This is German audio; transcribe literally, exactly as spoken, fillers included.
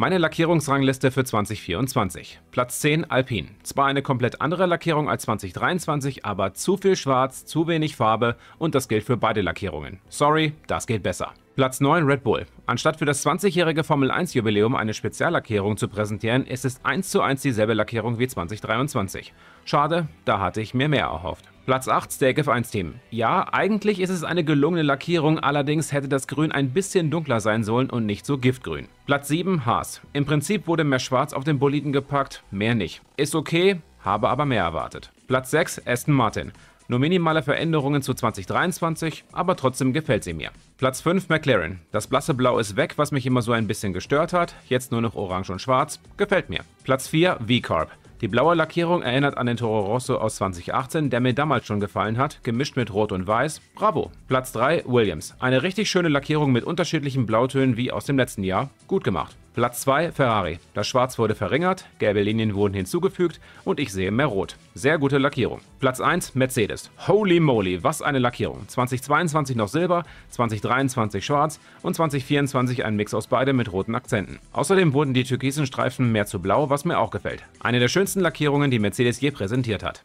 Meine Lackierungsrangliste für zwanzig vierundzwanzig. Platz zehn Alpine. Zwar eine komplett andere Lackierung als zwanzig dreiundzwanzig, aber zu viel Schwarz, zu wenig Farbe und das gilt für beide Lackierungen. Sorry, das geht besser. Platz neun Red Bull. Anstatt für das zwanzigjährige Formel eins Jubiläum eine Speziallackierung zu präsentieren, ist es eins zu eins dieselbe Lackierung wie zwanzig dreiundzwanzig. Schade, da hatte ich mir mehr erhofft. Platz acht Stake F eins Team. Ja, eigentlich ist es eine gelungene Lackierung, allerdings hätte das Grün ein bisschen dunkler sein sollen und nicht so giftgrün. Platz sieben Haas. Im Prinzip wurde mehr Schwarz auf den Boliden gepackt, mehr nicht. Ist okay, habe aber mehr erwartet. Platz sechs Aston Martin. Nur minimale Veränderungen zu zwanzig dreiundzwanzig, aber trotzdem gefällt sie mir. Platz fünf McLaren. Das blasse Blau ist weg, was mich immer so ein bisschen gestört hat. Jetzt nur noch Orange und Schwarz. Gefällt mir. Platz vier V CARB. Die blaue Lackierung erinnert an den Toro Rosso aus zwanzig achtzehn, der mir damals schon gefallen hat, gemischt mit Rot und Weiß. Bravo! Platz drei Williams. Eine richtig schöne Lackierung mit unterschiedlichen Blautönen wie aus dem letzten Jahr. Gut gemacht. Platz zwei Ferrari. Das Schwarz wurde verringert, gelbe Linien wurden hinzugefügt und ich sehe mehr Rot. Sehr gute Lackierung. Platz eins Mercedes. Holy moly, was eine Lackierung. zwanzig zweiundzwanzig noch Silber, zwanzig dreiundzwanzig Schwarz und zwanzig vierundzwanzig ein Mix aus beidem mit roten Akzenten. Außerdem wurden die türkisen Streifen mehr zu blau, was mir auch gefällt. Eine der schönsten Lackierungen, die Mercedes je präsentiert hat.